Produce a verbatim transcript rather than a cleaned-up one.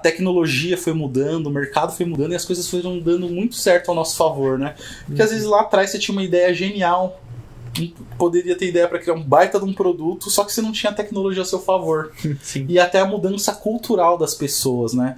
tecnologia foi mudando, o mercado foi mudando e as coisas foram dando muito certo ao nosso favor, né? Porque às vezes lá atrás você tinha uma ideia genial, poderia ter ideia para criar um baita de um produto, só que você não tinha tecnologia a seu favor. Sim. E até a mudança cultural das pessoas, né?